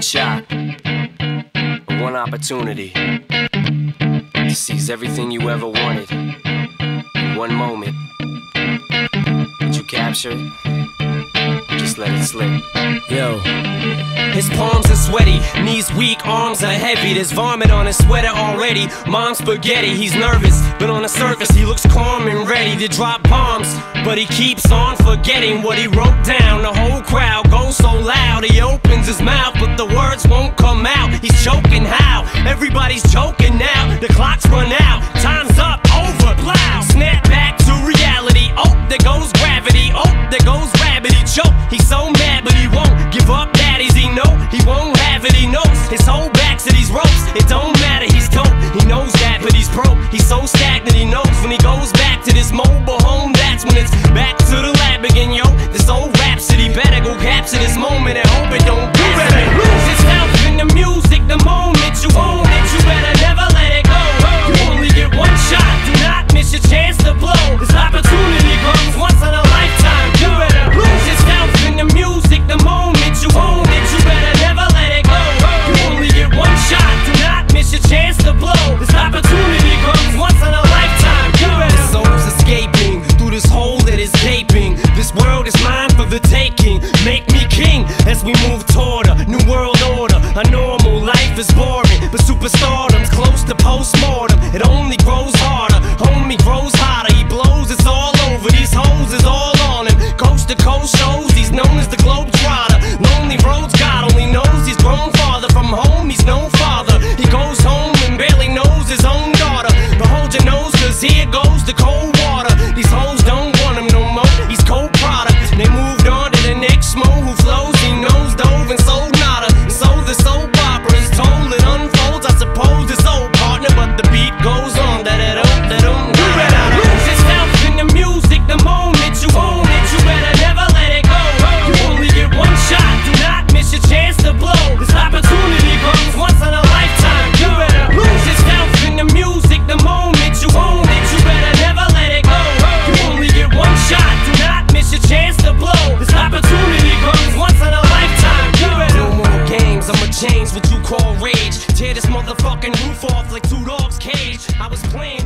one shot, one opportunity to seize everything you ever wanted in one moment. Did you capture it? Just let it slip. Yo. His palms are sweaty, knees weak, arms are heavy. There's vomit on his sweater already. Mom's spaghetti, he's nervous, but on the surface he looks calm and ready to drop bombs. But he keeps on forgetting what he wrote down. The whole crowd goes so loud. He opens his mouth, but the words won't come out. He's choking how? Everybody's choking now. The clock's run out, time's up, over, plow. Snap back to reality. Oh, there goes gravity. Oh, there goes rabbit. He choke. He's so mad, but he won't give up. Daddies, he know he won't have it. He knows his whole back to these ropes. It don't matter. He's dope. He knows that, but he's broke. He's so stagnant. He knows when he goes back to this mobile home. That's when it's back to the lab again, yo. This old rhapsody better go capture this moment and hope it don't do better. Lose his health in the music. The moment you own it, you better never let it go. You only get one shot. Do not miss your chance to blow. This opportunity comes once in a lifetime. You better lose his health in the music. The moment you own it, you better never let it go. You only get one shot. Do not miss your chance to blow. This opportunity comes once in a lifetime. You better. Souls escaping through this hole that is gaping. This world is mine for the taking. Make me king as we move toward a new world order. A normal life is boring, but superstardom's close to postmortem. It only grows harder, homie grows hotter. He blows, it's all over. These hoes is all on him. Coast to coast shows, he's known as the globetrotter. Lonely roads, God only knows he's grown farther from home. He's no father. He goes home and barely knows his own daughter. But hold your nose, cause here goes the cold water. These hoes don't want him no more. He's cold product. They moved on to the next mo who flows. He knows dove and sold nada. So the soap opera is told, it unfolds. I suppose it's old partner, but the beat goes on. That don't. You better lose yourself in the music. The moment you own it, you better never let it go. You only get one shot. Do not miss your chance to blow. This opportunity comes once in a lifetime. You better lose yourself in the music. The moment you own it, you better never let it go. You only get one shot. Do not miss your chance to blow. This opportunity comes once in a lifetime. You better. No more games. I'ma change what you call rage. Tear this motherfucking roof off like two dogs' cage. I was playing.